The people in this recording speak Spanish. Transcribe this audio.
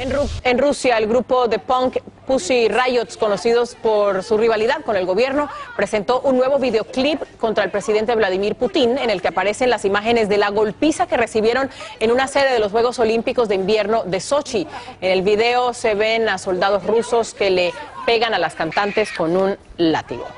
En Rusia, el grupo de punk Pussy Riot, conocidos por su rivalidad con el gobierno, presentó un nuevo videoclip contra el presidente Vladimir Putin, en el que aparecen las imágenes de la golpiza que recibieron en una sede de los Juegos Olímpicos de Invierno de Sochi. En el video se ven a soldados rusos que le pegan a las cantantes con un látigo.